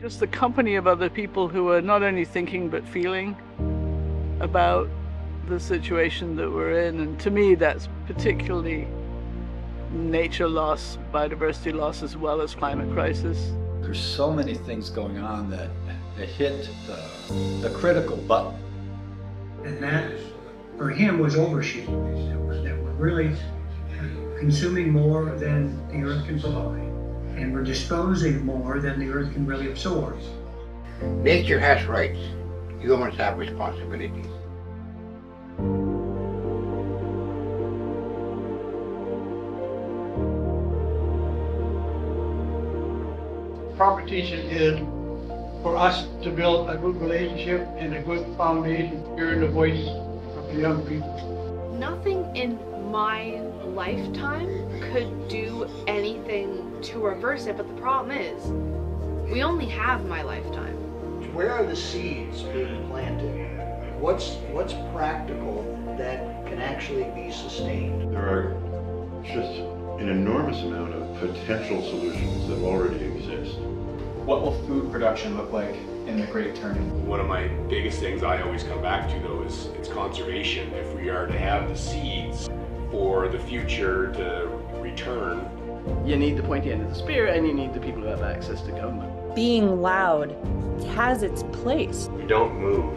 Just the company of other people who are not only thinking but feeling about the situation that we're in. And to me, that's particularly nature loss, biodiversity loss, as well as climate crisis. There's so many things going on that hit the critical button. And that, for him, was overshooting. That we're really consuming more than the earth can provide. And we're disposing more than the earth can really absorb. Nature has rights. Humans have responsibilities. Proper teaching is for us to build a good relationship and a good foundation, hearing the voice of the young people. Nothing in my lifetime could do anything to reverse it, but the problem is, we only have my lifetime. Where are the seeds being planted? What's practical that can actually be sustained? There are just an enormous amount of potential solutions that already exist. What will food production look like in the Great Turning? One of my biggest things I always come back to, though, is it's conservation. If we are to have the seeds for the future to return, you need the pointy end of the spear, and you need the people who have access to government. Being loud has its place. You don't move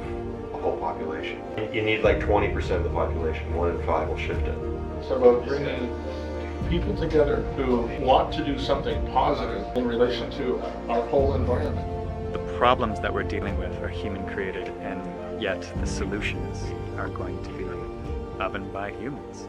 a whole population. You need like 20% of the population. 1 in 5 will shift it. So about bringing people together who want to do something positive in relation to our whole environment. The problems that we're dealing with are human-created, and yet the solutions are going to be of and by humans.